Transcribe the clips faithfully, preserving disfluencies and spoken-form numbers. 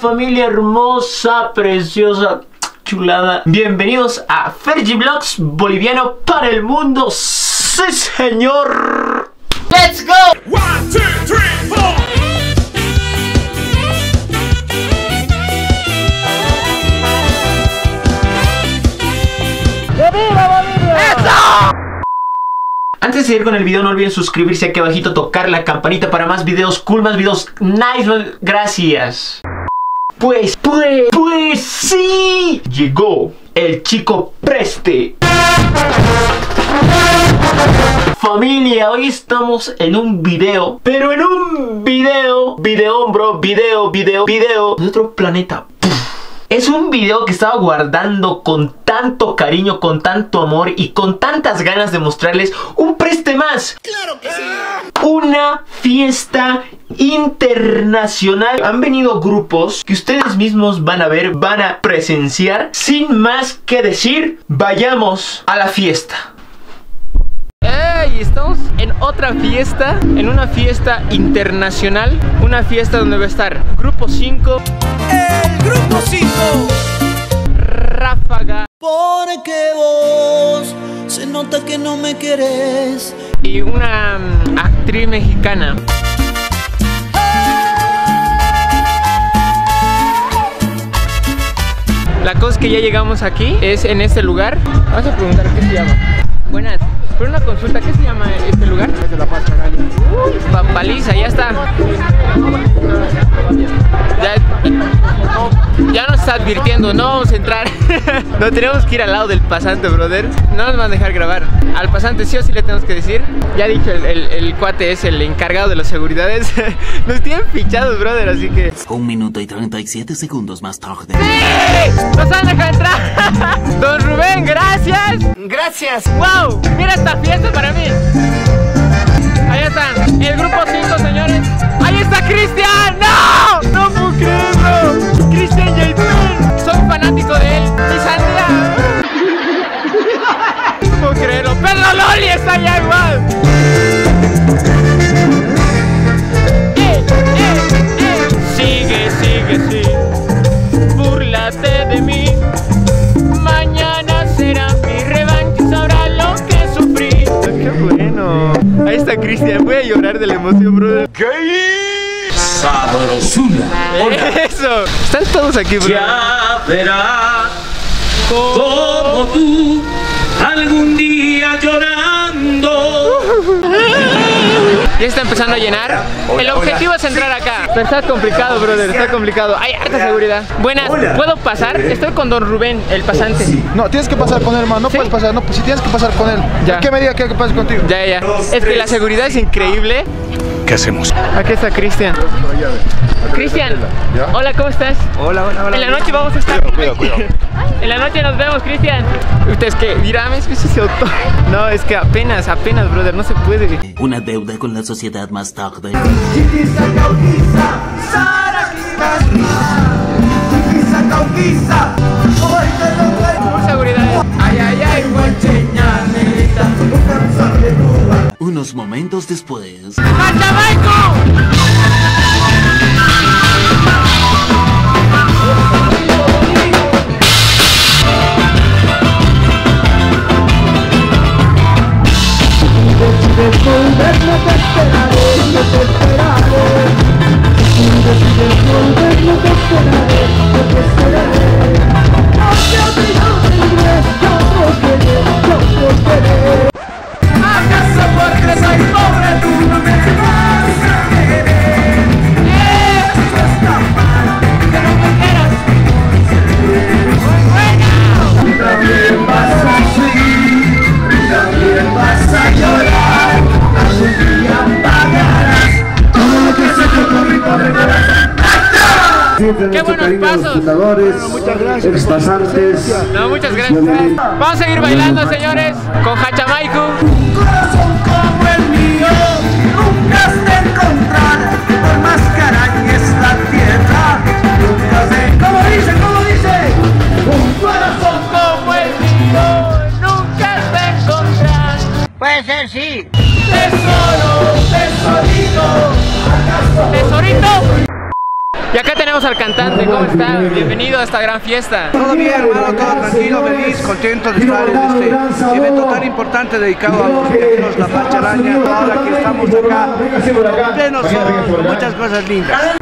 familia hermosa, preciosa, chulada. Bienvenidos a Fergie Vlogs Boliviano para el mundo. Sí, señor. Let's go. One, two, three, four. Antes de seguir con el video, no olviden suscribirse aquí abajito, tocar la campanita para más videos cool, más videos nice, más... gracias. Pues, pues, pues sí, llegó el chico preste. Familia, hoy estamos en un video, pero en un video, video, bro, video, video, video de otro planeta. Pff. Es un video que estaba guardando con tanto cariño, con tanto amor y con tantas ganas de mostrarles un preste más. ¡Claro que sí! Una fiesta internacional. Han venido grupos que ustedes mismos van a ver, van a presenciar. Sin más que decir, vayamos a la fiesta. Y estamos en otra fiesta, en una fiesta internacional, una fiesta donde va a estar Grupo cinco, el Grupo cinco, Ráfaga, porque vos se nota que no me querés, y una actriz mexicana. La cosa es que ya llegamos aquí, es en este lugar. Vamos a preguntar qué se llama. Buenas, pero una consulta, ¿qué se llama este lugar? Es de la Paz, Canalla. Uy, papaliza, ya está. Ya, ya nos está advirtiendo, no vamos a entrar. No tenemos que ir al lado del pasante, brother. No nos van a dejar grabar. Al pasante sí o sí le tenemos que decir. Ya dicho, el, el, el cuate es el encargado de las seguridades. Nos tienen fichados, brother, así que... Un minuto y treinta y siete segundos más tarde. ¡Sí! ¡Nos han dejado entrar! Don Rubén, gracias. Gracias. ¡Wow! Mira esta fiesta para mí. Ahí están, el Grupo cinco, señores. Ahí está Cristian. ¡No! ¡No puedo creerlo! Cristian Yaipen. Soy fanático de él. ¡Mi sandía! No puedo creerlo. ¡Pero Loli está allá igual! ¡Eh, eh, eh! Sigue, sigue, sigue. Búrlate de mí. Mañana será mi revancha. Ahora bueno, ahí está Cristian, voy a llorar de la emoción, brother. ¡Qué sabrosura! ¡Eso! Están todos aquí, brother. Ya verás como tú algún día llorando. Ya está empezando a llenar. Hola, el objetivo hola. Es entrar acá. Pero está complicado, brother, está complicado. Hay harta seguridad. Buenas, hola. ¿Puedo pasar? Estoy con don Rubén, el pasante. No, tienes que pasar con él, hermano. No ¿Sí? puedes pasar, no, si tienes que pasar con él. Ya. ¿Qué me diga que pase contigo? Ya, ya. Dos, es que la seguridad es increíble. ¿Qué hacemos? Aquí está Cristian. Cristian, hola, ¿cómo estás? Hola, hola, hola. En la noche vamos a estar. Cuidado, cuidado, cuidado. En la noche nos vemos, Cristian. Ustedes que, mira, me especificó. No, es que apenas, apenas, brother, no se puede. Una deuda con la sociedad más tarde. Chiquisa cauquiza, Sara Chiquisa cauquiza, hoy te lo traigo. Por seguridad. Ay, ay, ay, guacheñanita. Unos momentos después. ¡Matabaco! ¡Qué buenos pasos! Bueno, muchas gracias. Pasantes. No, muchas gracias. Vamos a seguir bailando, señores, con Hachamaiku. Un corazón como el mío, nunca has de encontrar, por más cara que es la tierra. Nunca sé. ¿Cómo dice? ¿Cómo dice? Un corazón como el mío, nunca has de encontrar. Puede ser, sí. Tesoro, tesorito, ¿acaso? Tesorito. Y acá tenemos al cantante, ¿cómo está? Bienvenido a esta gran fiesta. Todo bien, hermano, todo tranquilo, feliz, contento de estar en este evento tan importante dedicado a los viajeros, la pacharaña. Ahora que estamos acá, plenos, son muchas cosas lindas.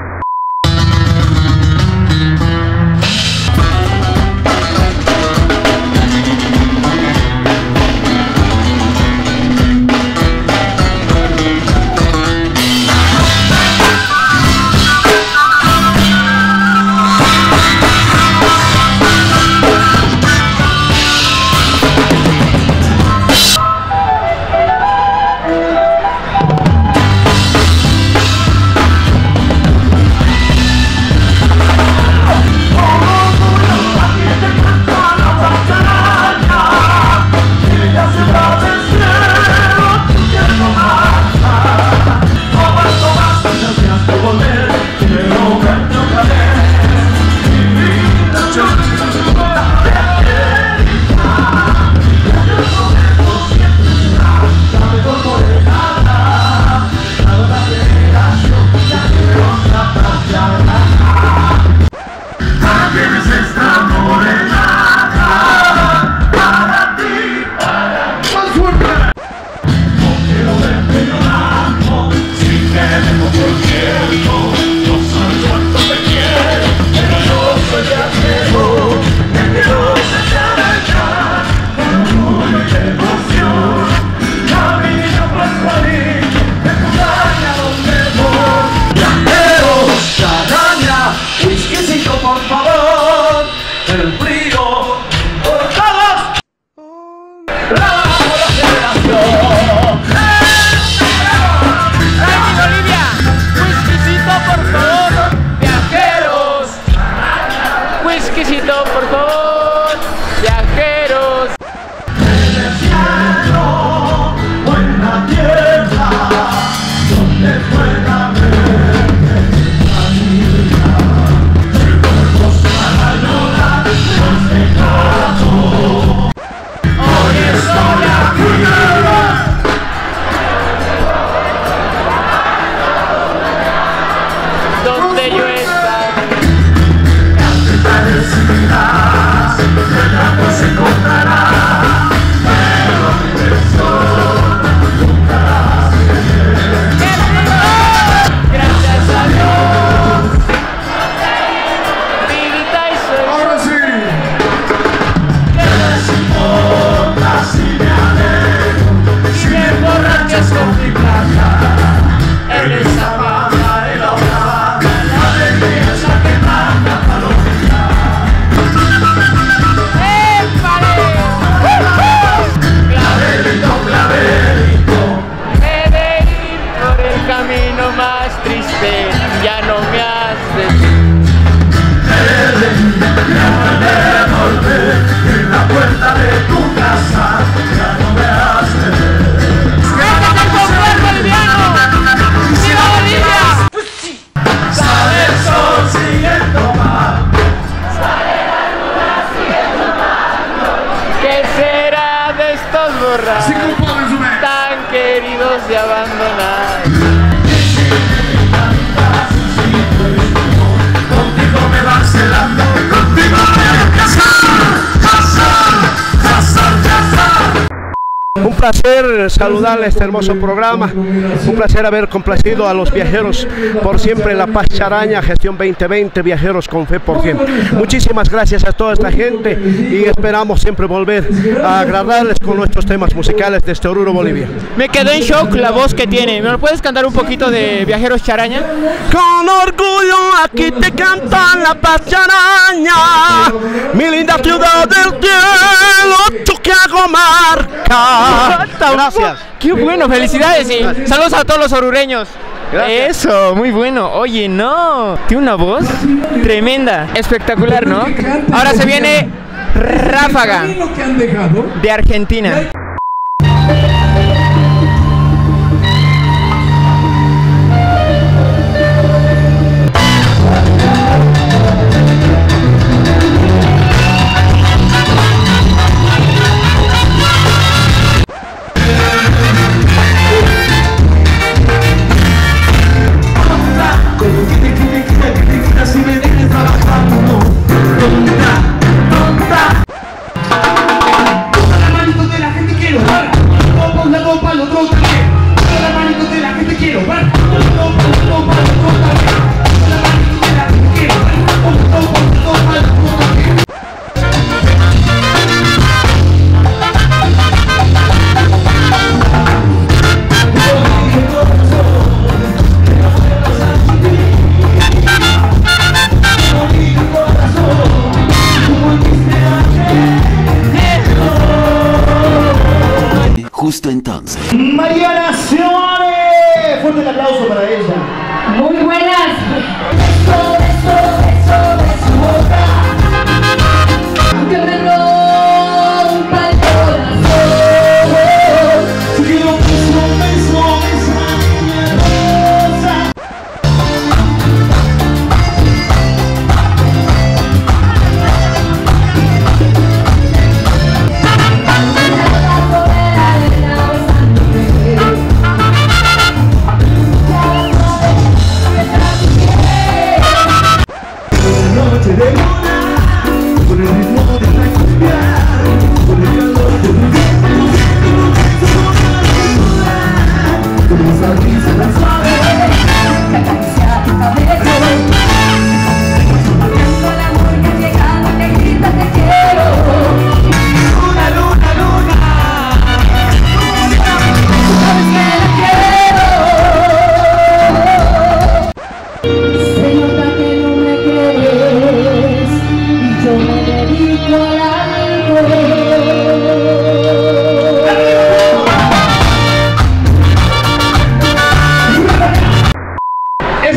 Un placer saludar este hermoso programa, un placer haber complacido a los viajeros por siempre en la Pacharaña, gestión veinte veinte, viajeros con fe por siempre. Muchísimas gracias a toda esta gente y esperamos siempre volver a agradarles con nuestros temas musicales de este Oruro, Bolivia. Me quedé en shock la voz que tiene, ¿me puedes cantar un poquito de Viajeros Charaña? Con orgullo aquí te cantan la Pacharaña, mi linda ciudad del cielo, Chuquiago Marka. Gracias. Qué bueno, felicidades y gracias. Saludos a todos los orureños. Gracias. Eso, muy bueno. Oye, no, tiene una voz tremenda, espectacular, ¿no? Ahora se viene Ráfaga de Argentina. Solo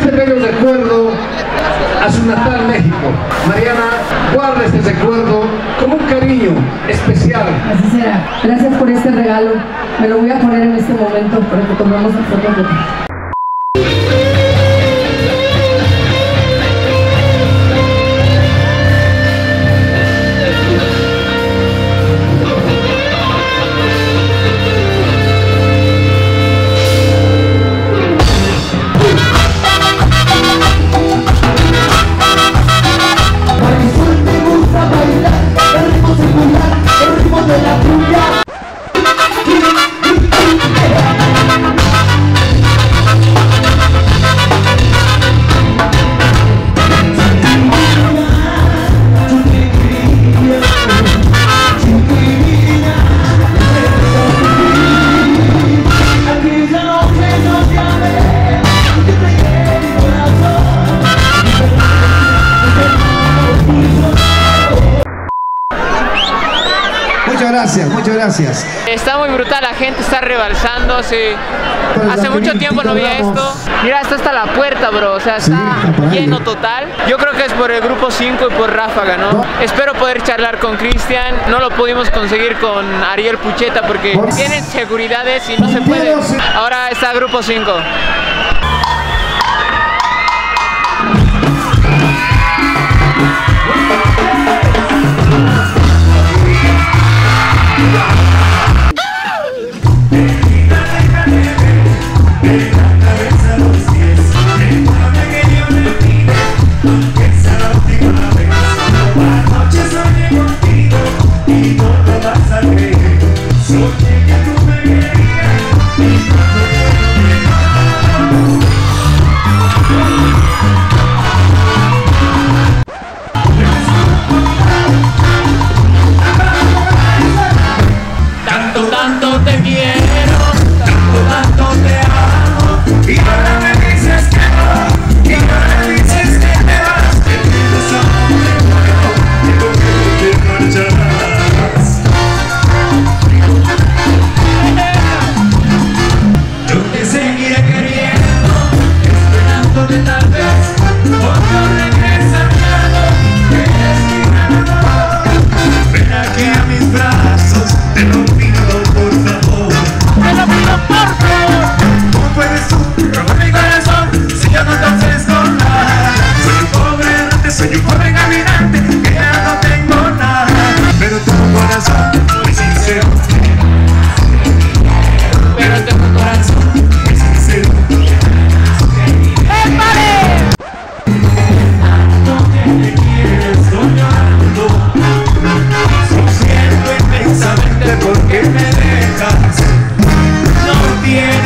este bello recuerdo a su natal México. Mariana, guarda este recuerdo como un cariño especial. Así será. Gracias por este regalo. Me lo voy a poner en este momento para que tomemos la foto. Gracias, muchas gracias. Está muy brutal, la gente está rebalsando, sí. Pero hace mucho tiempo no vi esto. Mira, está hasta la puerta, bro, o sea, está sí, lleno ahí. Total. Yo creo que es por el Grupo cinco y por Ráfaga, ¿no? ¿no? Espero poder charlar con Cristian. No lo pudimos conseguir con Ariel Pucheta porque ¿Vos? tienen seguridades y no se puede. Ahora está Grupo cinco. Porque me dejas, no tienes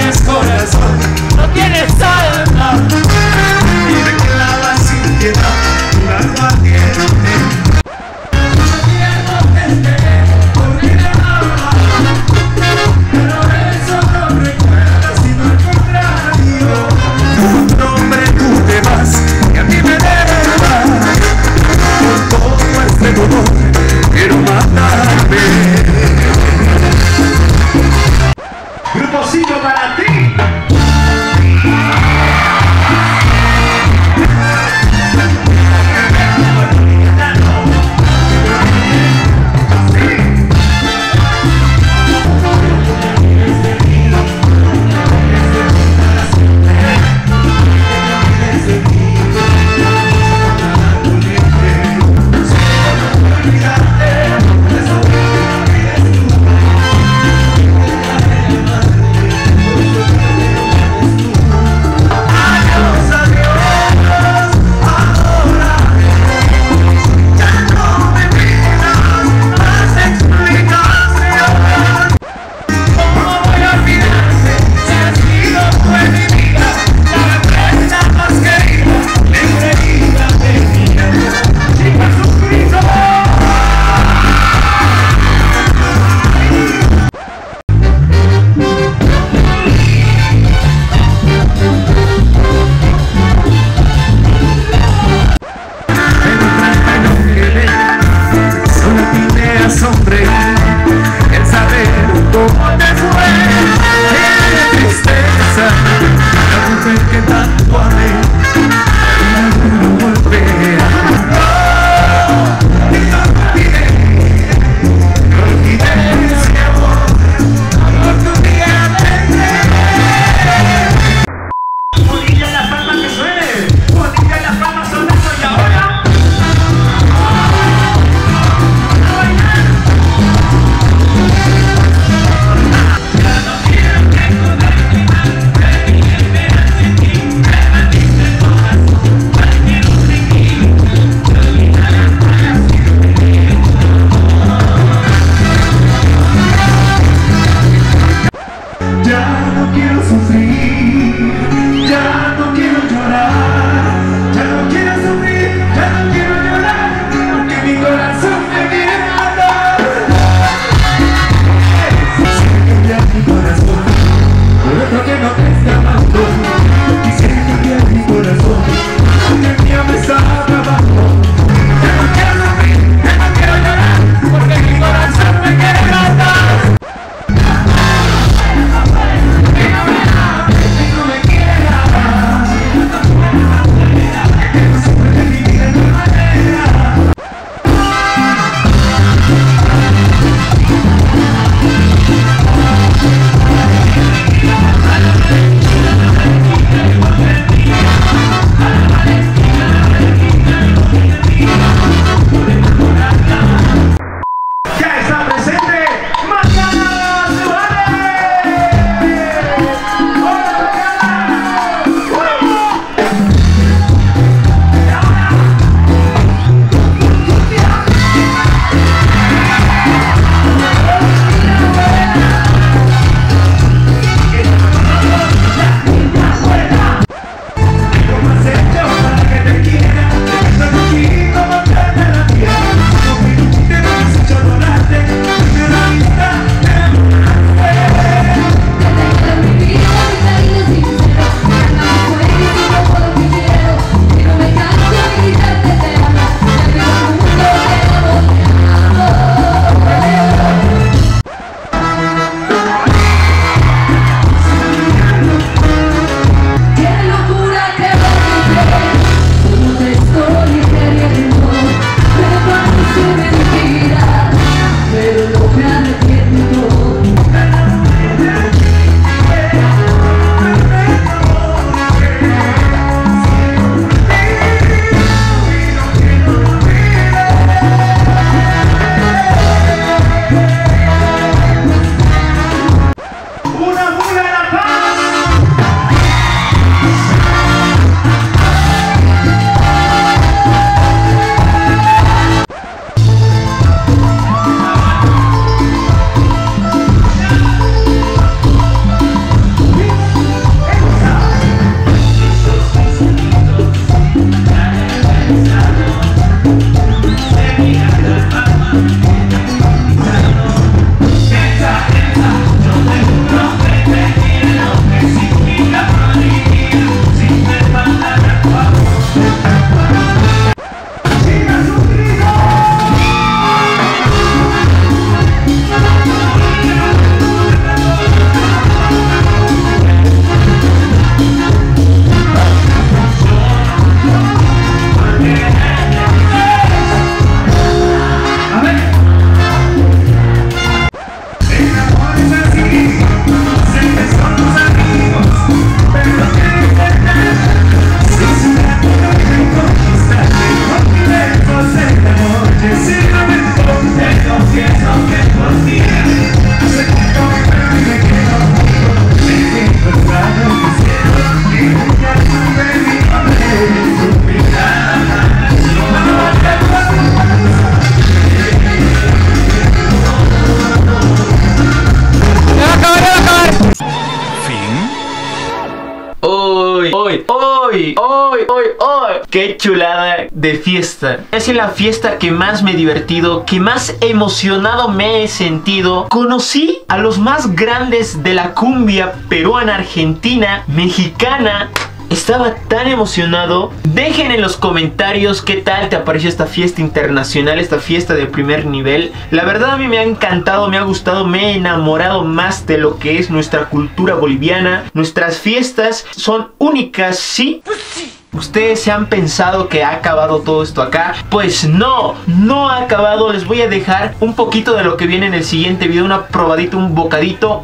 ¡Qué chulada de fiesta! Es la fiesta que más me he divertido, que más emocionado me he sentido. Conocí a los más grandes de la cumbia peruana, argentina, mexicana. Estaba tan emocionado. Dejen en los comentarios qué tal te pareció esta fiesta internacional, esta fiesta de primer nivel. La verdad a mí me ha encantado, me ha gustado, me he enamorado más de lo que es nuestra cultura boliviana. Nuestras fiestas son únicas, ¿sí? Pues sí. ¿Ustedes se han pensado que ha acabado todo esto acá? Pues no, no ha acabado. Les voy a dejar un poquito de lo que viene en el siguiente video, una probadita, un bocadito.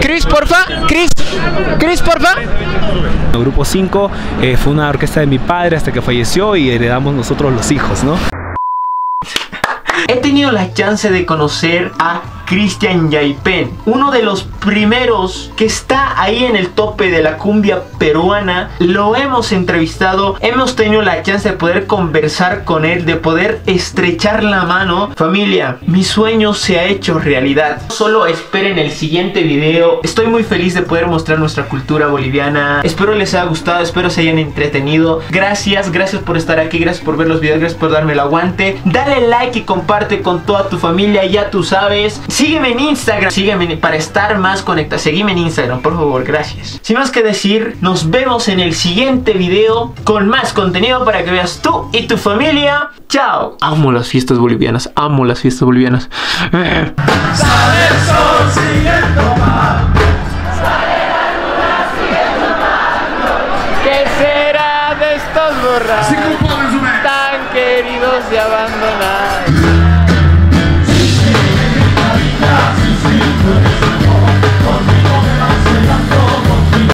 Chris, porfa, Chris, Chris, porfa. El Grupo cinco eh, fue una orquesta de mi padre hasta que falleció y heredamos nosotros los hijos, ¿no? He tenido la chance de conocer a Cristian Yaipen, uno de los primeros que está ahí en el tope de la cumbia peruana. Lo hemos entrevistado, hemos tenido la chance de poder conversar con él, de poder estrechar la mano. Familia, mi sueño se ha hecho realidad. Solo esperen el siguiente video. Estoy muy feliz de poder mostrar nuestra cultura boliviana. Espero les haya gustado, espero se hayan entretenido. Gracias, gracias por estar aquí, gracias por ver los videos, gracias por darme el aguante. Dale like y comparte con toda tu familia, ya tú sabes. Sígueme en Instagram, sígueme para estar más conectado. Sígueme en Instagram, por favor, gracias. Sin más que decir, nos vemos en el siguiente video con más contenido para que veas tú y tu familia. ¡Chao! Amo las fiestas bolivianas, amo las fiestas bolivianas. ¿Qué será de estos borrachos tan queridos de abandonar?